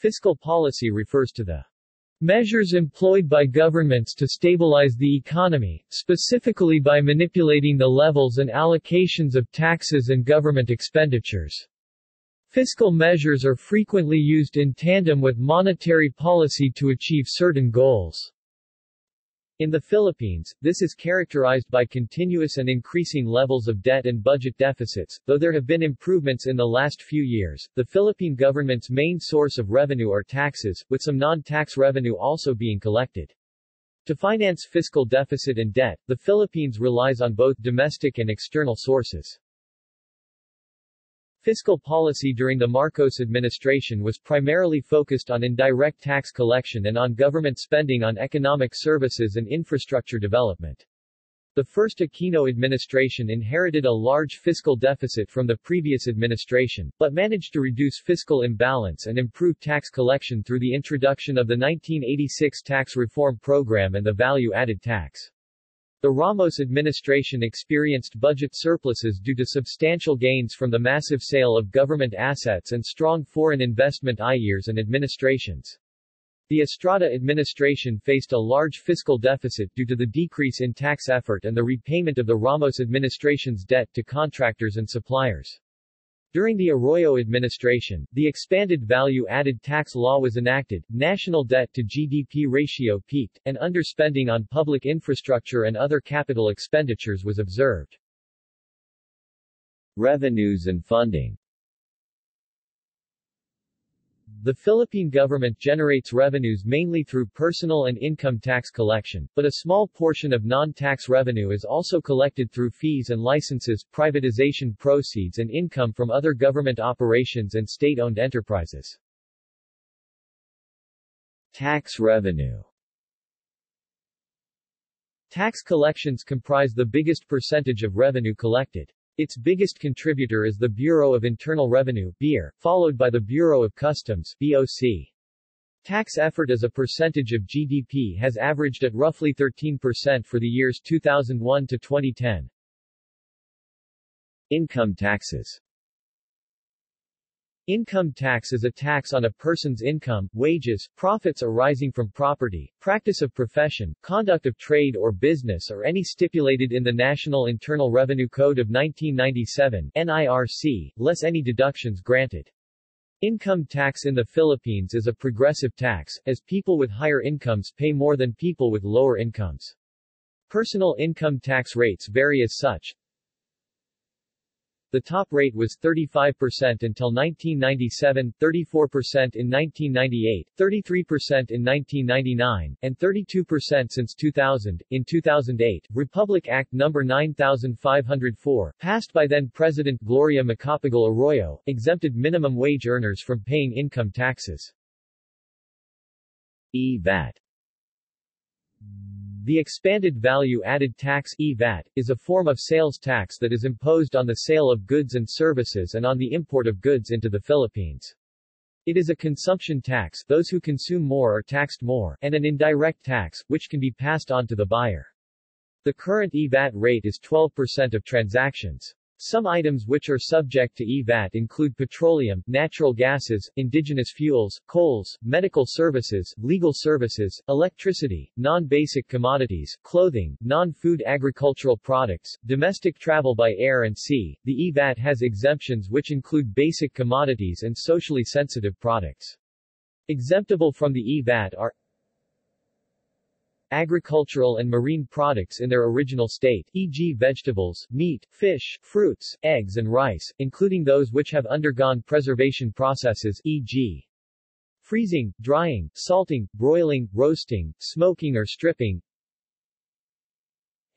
Fiscal policy refers to the measures employed by governments to stabilize the economy, specifically by manipulating the levels and allocations of taxes and government expenditures. Fiscal measures are frequently used in tandem with monetary policy to achieve certain goals. In the Philippines, this is characterized by continuous and increasing levels of debt and budget deficits. Though there have been improvements in the last few years, the Philippine government's main source of revenue are taxes, with some non-tax revenue also being collected. To finance fiscal deficit and debt, the Philippines relies on both domestic and external sources. Fiscal policy during the Marcos administration was primarily focused on indirect tax collection and on government spending on economic services and infrastructure development. The first Aquino administration inherited a large fiscal deficit from the previous administration, but managed to reduce fiscal imbalance and improve tax collection through the introduction of the 1986 tax reform program and the value-added tax. The Ramos administration experienced budget surpluses due to substantial gains from the massive sale of government assets and strong foreign investment years and administrations. The Estrada administration faced a large fiscal deficit due to the decrease in tax effort and the repayment of the Ramos administration's debt to contractors and suppliers. During the Arroyo administration, the expanded value-added tax law was enacted, national debt-to-GDP ratio peaked, and underspending on public infrastructure and other capital expenditures was observed. Revenues and funding. The Philippine government generates revenues mainly through personal and income tax collection, but a small portion of non-tax revenue is also collected through fees and licenses, privatization proceeds and income from other government operations and state-owned enterprises. Tax revenue. Tax collections comprise the biggest percentage of revenue collected. Its biggest contributor is the Bureau of Internal Revenue (BIR), followed by the Bureau of Customs (BOC). Tax effort as a percentage of GDP has averaged at roughly 13% for the years 2001 to 2010. Income taxes. Income tax is a tax on a person's income, wages, profits arising from property, practice of profession, conduct of trade or business or any stipulated in the National Internal Revenue Code of 1997 (NIRC), less any deductions granted. Income tax in the Philippines is a progressive tax, as people with higher incomes pay more than people with lower incomes. Personal income tax rates vary as such. The top rate was 35% until 1997, 34% in 1998, 33% in 1999, and 32% since 2000. In 2008, Republic Act No. 9504, passed by then-President Gloria Macapagal Arroyo, exempted minimum wage earners from paying income taxes. E-VAT. The expanded value-added tax (EVAT) is a form of sales tax that is imposed on the sale of goods and services and on the import of goods into the Philippines. It is a consumption tax, those who consume more are taxed more, and an indirect tax, which can be passed on to the buyer. The current EVAT rate is 12% of transactions. Some items which are subject to EVAT include petroleum, natural gases, indigenous fuels, coals, medical services, legal services, electricity, non-basic commodities, clothing, non-food agricultural products, domestic travel by air and sea. The EVAT has exemptions which include basic commodities and socially sensitive products. Exemptable from the EVAT are agricultural and marine products in their original state, e.g. vegetables, meat, fish, fruits, eggs and rice, including those which have undergone preservation processes, e.g. freezing, drying, salting, broiling, roasting, smoking or stripping.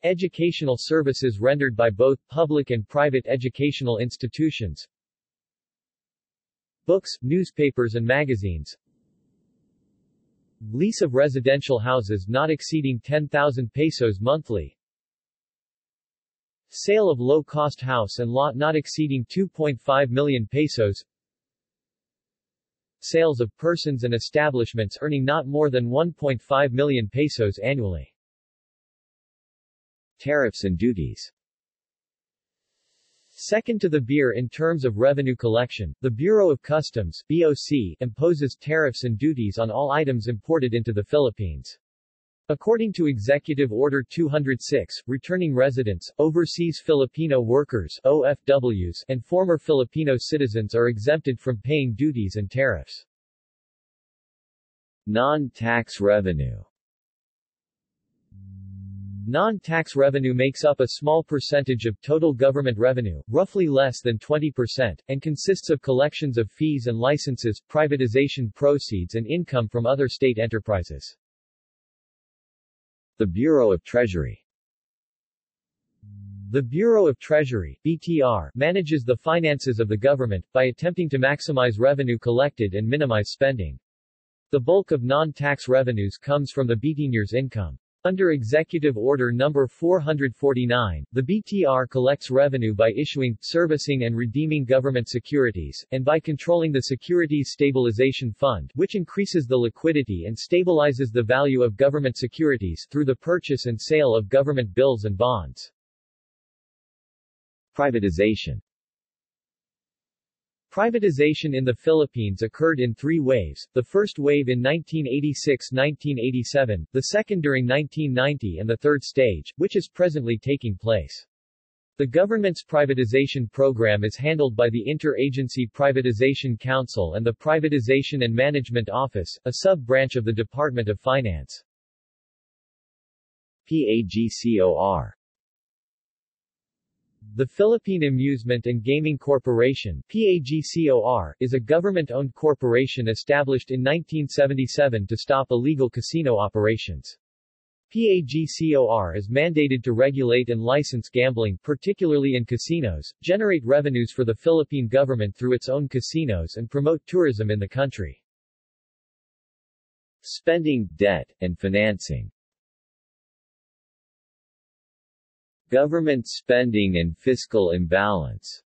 Educational services rendered by both public and private educational institutions. Books, newspapers and magazines. Lease of residential houses not exceeding 10,000 pesos monthly. Sale of low-cost house and lot not exceeding 2.5 million pesos. Sales of persons and establishments earning not more than 1.5 million pesos annually. Tariffs and duties. Second to the beer in terms of revenue collection, the Bureau of Customs (BOC) imposes tariffs and duties on all items imported into the Philippines. According to Executive Order 206, returning residents, overseas Filipino workers (OFWs), and former Filipino citizens are exempted from paying duties and tariffs. Non-tax revenue. Non-tax revenue makes up a small percentage of total government revenue, roughly less than 20%, and consists of collections of fees and licenses, privatization proceeds and income from other state enterprises. The Bureau of Treasury. The Bureau of Treasury (BTR) manages the finances of the government, by attempting to maximize revenue collected and minimize spending. The bulk of non-tax revenues comes from the BTR's income. Under Executive Order No. 449, the BTR collects revenue by issuing, servicing and redeeming government securities, and by controlling the Securities Stabilization Fund, which increases the liquidity and stabilizes the value of government securities through the purchase and sale of government bills and bonds. Privatization. Privatization in the Philippines occurred in three waves, the first wave in 1986–1987, the second during 1990 and the third stage, which is presently taking place. The government's privatization program is handled by the Interagency Privatization Council and the Privatization and Management Office, a sub-branch of the Department of Finance. PAGCOR. The Philippine Amusement and Gaming Corporation (PAGCOR) is a government-owned corporation established in 1977 to stop illegal casino operations. PAGCOR is mandated to regulate and license gambling, particularly in casinos, generate revenues for the Philippine government through its own casinos and promote tourism in the country. Spending, debt, and financing. Government spending and fiscal imbalance.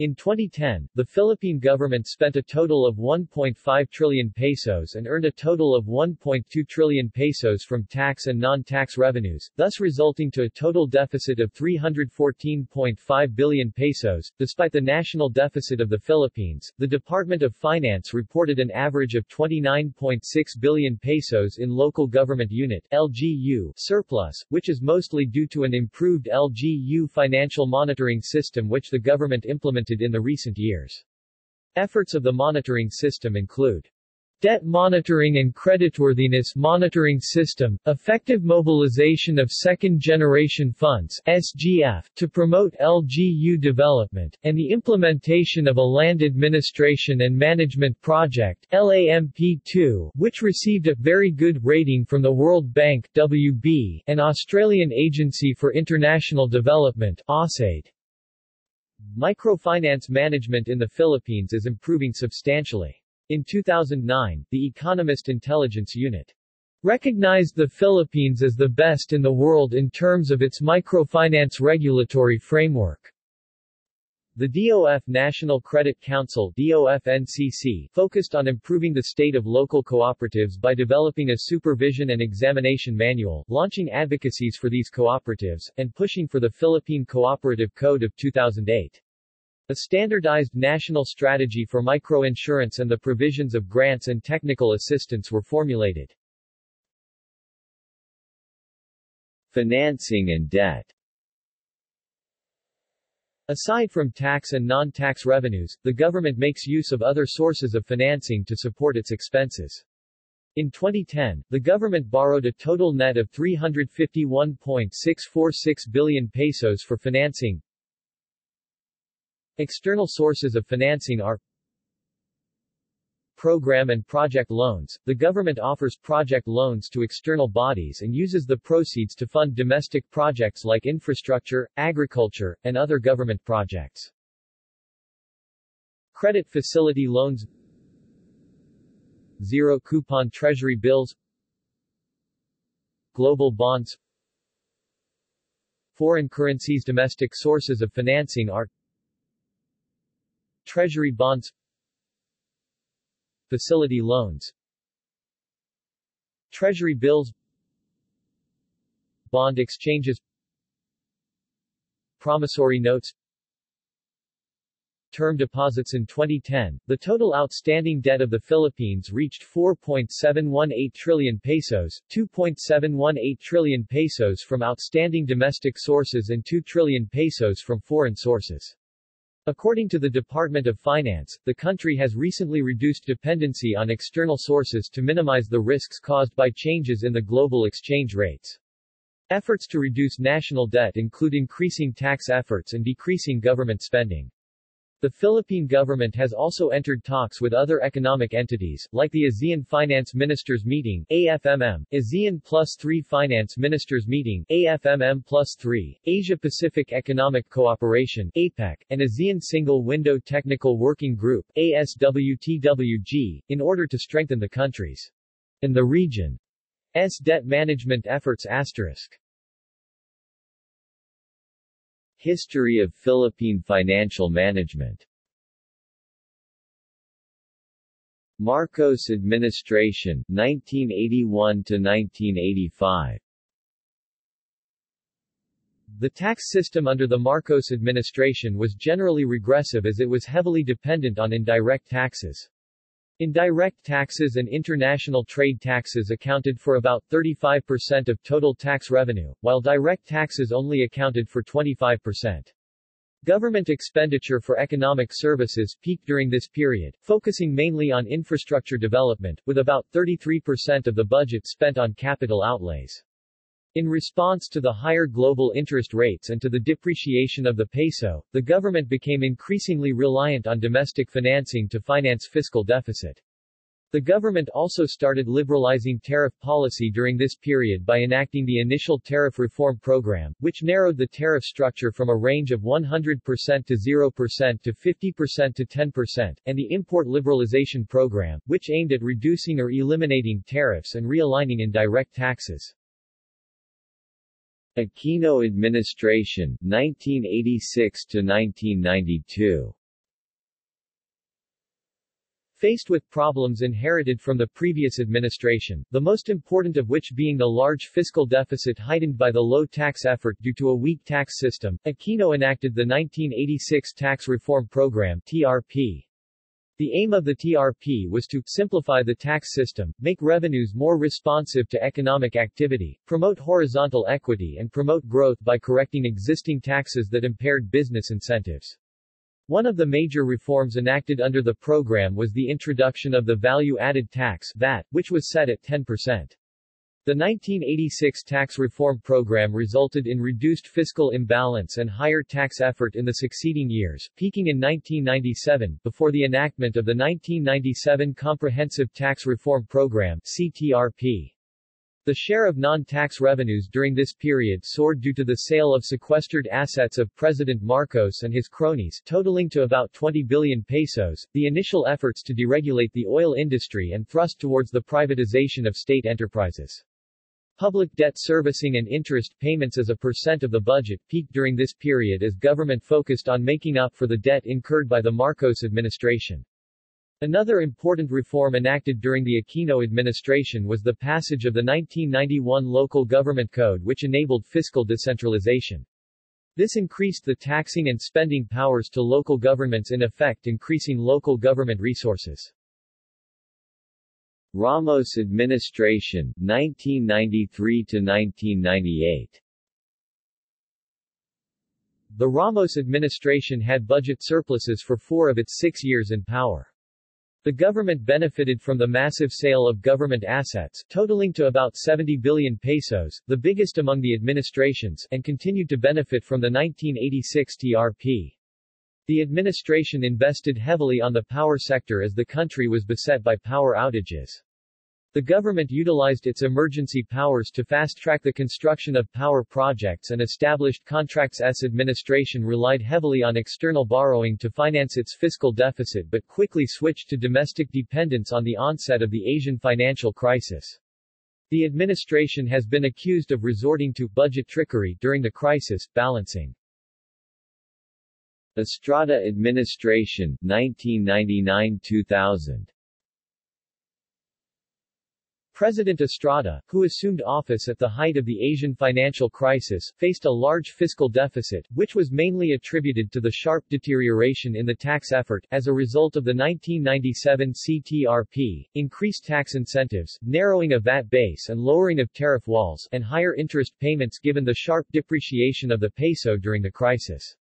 In 2010, the Philippine government spent a total of 1.5 trillion pesos and earned a total of 1.2 trillion pesos from tax and non-tax revenues, thus resulting to a total deficit of 314.5 billion pesos. Despite the national deficit of the Philippines, the Department of Finance reported an average of 29.6 billion pesos in local government unit (LGU) surplus, which is mostly due to an improved LGU financial monitoring system which the government implemented in the recent years. Efforts of the monitoring system include debt monitoring and creditworthiness monitoring system, effective mobilization of second-generation funds (SGF) to promote LGU development, and the implementation of a land administration and management project (LAMP2), which received a very good rating from the World Bank (WB) and Australian Agency for International Development (AUSAID). Microfinance management in the Philippines is improving substantially. In 2009, the Economist Intelligence Unit recognized the Philippines as the best in the world in terms of its microfinance regulatory framework. The DOF National Credit Council (DOFNCC) focused on improving the state of local cooperatives by developing a supervision and examination manual, launching advocacies for these cooperatives, and pushing for the Philippine Cooperative Code of 2008. A standardized national strategy for microinsurance and the provisions of grants and technical assistance were formulated. Financing and debt. Aside from tax and non-tax revenues, the government makes use of other sources of financing to support its expenses. In 2010, the government borrowed a total net of 351.646 billion pesos for financing. External sources of financing are program and project loans. The government offers project loans to external bodies and uses the proceeds to fund domestic projects like infrastructure, agriculture, and other government projects. Credit facility loans, zero-coupon treasury bills, global bonds, foreign currencies. Domestic sources of financing are treasury bonds, facility loans, treasury bills, bond exchanges, promissory notes, term deposits. In 2010, the total outstanding debt of the Philippines reached 4.718 trillion pesos, 2.718 trillion pesos from outstanding domestic sources and 2 trillion pesos from foreign sources. According to the Department of Finance, the country has recently reduced dependency on external sources to minimize the risks caused by changes in the global exchange rates. Efforts to reduce national debt include increasing tax efforts and decreasing government spending. The Philippine government has also entered talks with other economic entities, like the ASEAN Finance Ministers Meeting, AFMM, ASEAN Plus 3 Finance Ministers Meeting, AFMM Plus 3, Asia-Pacific Economic Cooperation, APEC, and ASEAN Single Window Technical Working Group, ASWTWG, in order to strengthen the countries in the region's debt management efforts. History of Philippine financial management. Marcos administration, 1981-1985. The tax system under the Marcos administration was generally regressive as it was heavily dependent on indirect taxes. Indirect taxes and international trade taxes accounted for about 35% of total tax revenue, while direct taxes only accounted for 25%. Government expenditure for economic services peaked during this period, focusing mainly on infrastructure development, with about 33% of the budget spent on capital outlays. In response to the higher global interest rates and to the depreciation of the peso, the government became increasingly reliant on domestic financing to finance fiscal deficit. The government also started liberalizing tariff policy during this period by enacting the initial tariff reform program, which narrowed the tariff structure from a range of 100% to 0% to 50% to 10%, and the import liberalization program, which aimed at reducing or eliminating tariffs and realigning indirect taxes. Aquino administration, 1986-1992. Faced with problems inherited from the previous administration, the most important of which being the large fiscal deficit heightened by the low tax effort due to a weak tax system, Aquino enacted the 1986 Tax Reform Program (TRP). The aim of the TRP was to simplify the tax system, make revenues more responsive to economic activity, promote horizontal equity and promote growth by correcting existing taxes that impaired business incentives. One of the major reforms enacted under the program was the introduction of the value-added tax (VAT), which was set at 10%. The 1986 tax reform program resulted in reduced fiscal imbalance and higher tax effort in the succeeding years, peaking in 1997, before the enactment of the 1997 Comprehensive Tax Reform Program, CTRP. The share of non-tax revenues during this period soared due to the sale of sequestered assets of President Marcos and his cronies, totaling to about 20 billion pesos, the initial efforts to deregulate the oil industry and thrust towards the privatization of state enterprises. Public debt servicing and interest payments as a percent of the budget peaked during this period as government focused on making up for the debt incurred by the Marcos administration. Another important reform enacted during the Aquino administration was the passage of the 1991 Local Government Code, which enabled fiscal decentralization. This increased the taxing and spending powers to local governments, in effect increasing local government resources. Ramos administration, 1993-1998. The Ramos administration had budget surpluses for 4 of its 6 years in power. The government benefited from the massive sale of government assets, totaling to about 70 billion pesos, the biggest among the administrations, and continued to benefit from the 1986 TRP. The administration invested heavily on the power sector as the country was beset by power outages. The government utilized its emergency powers to fast-track the construction of power projects and established contracts. Its administration relied heavily on external borrowing to finance its fiscal deficit but quickly switched to domestic dependence on the onset of the Asian financial crisis. The administration has been accused of resorting to budget trickery during the crisis, balancing. Estrada administration, 1999-2000. President Estrada, who assumed office at the height of the Asian financial crisis, faced a large fiscal deficit, which was mainly attributed to the sharp deterioration in the tax effort as a result of the 1997 CTRP, increased tax incentives, narrowing of VAT base and lowering of tariff walls, and higher interest payments given the sharp depreciation of the peso during the crisis.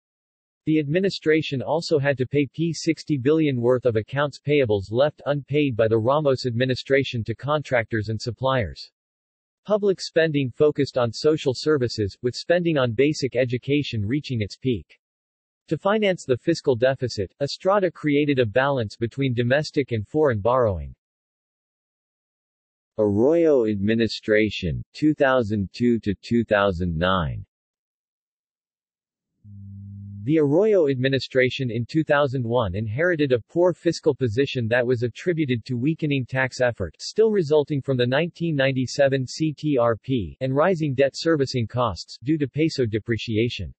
The administration also had to pay P60 billion worth of accounts payables left unpaid by the Ramos administration to contractors and suppliers. Public spending focused on social services, with spending on basic education reaching its peak. To finance the fiscal deficit, Estrada created a balance between domestic and foreign borrowing. Arroyo administration, 2002-2009. The Arroyo administration in 2001 inherited a poor fiscal position that was attributed to weakening tax effort, still resulting from the 1997 CTRP, and rising debt servicing costs due to peso depreciation.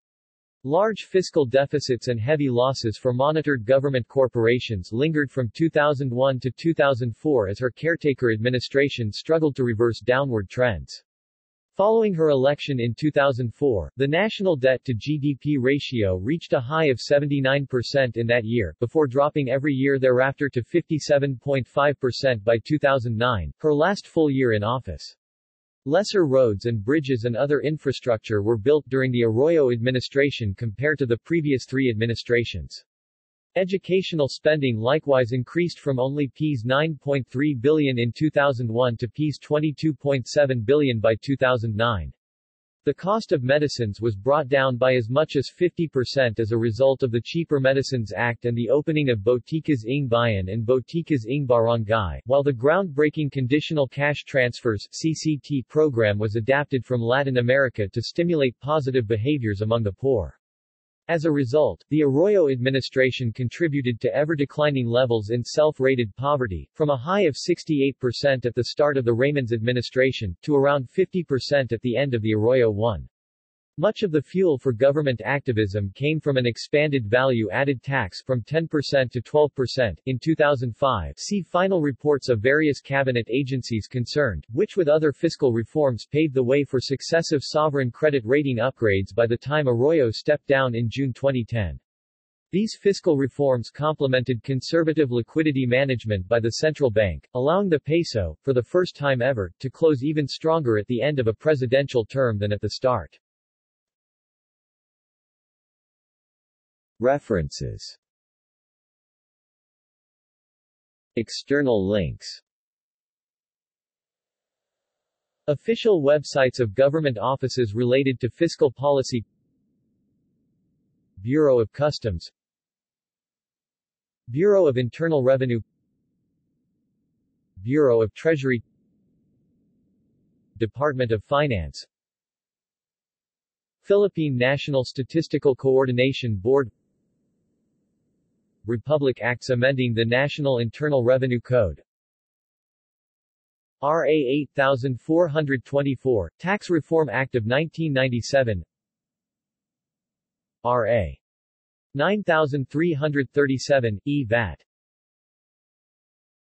Large fiscal deficits and heavy losses for monitored government corporations lingered from 2001 to 2004 as her caretaker administration struggled to reverse downward trends. Following her election in 2004, the national debt-to-GDP ratio reached a high of 79% in that year, before dropping every year thereafter to 57.5% by 2009, her last full year in office. Lesser roads and bridges and other infrastructure were built during the Arroyo administration compared to the previous three administrations. Educational spending likewise increased from only Ps9.3 billion in 2001 to Ps22.7 billion by 2009. The cost of medicines was brought down by as much as 50% as a result of the Cheaper Medicines Act and the opening of Boticas Ng Bayan and Boticas Ng Barangay, while the groundbreaking Conditional Cash Transfers (CCT) program was adapted from Latin America to stimulate positive behaviors among the poor. As a result, the Arroyo administration contributed to ever-declining levels in self-rated poverty, from a high of 68% at the start of the Raymonds administration, to around 50% at the end of the Arroyo I. Much of the fuel for government activism came from an expanded value-added tax from 10% to 12%. In 2005, see final reports of various cabinet agencies concerned, which with other fiscal reforms paved the way for successive sovereign credit rating upgrades by the time Arroyo stepped down in June 2010. These fiscal reforms complemented conservative liquidity management by the central bank, allowing the peso, for the first time ever, to close even stronger at the end of a presidential term than at the start. References. External links. Official websites of government offices related to fiscal policy. Bureau of Customs, Bureau of Internal Revenue, Bureau of Treasury, Department of Finance, Philippine National Statistical Coordination Board, Republic Acts amending the National Internal Revenue Code, RA 8424, Tax Reform Act of 1997, RA 9337, E-VAT.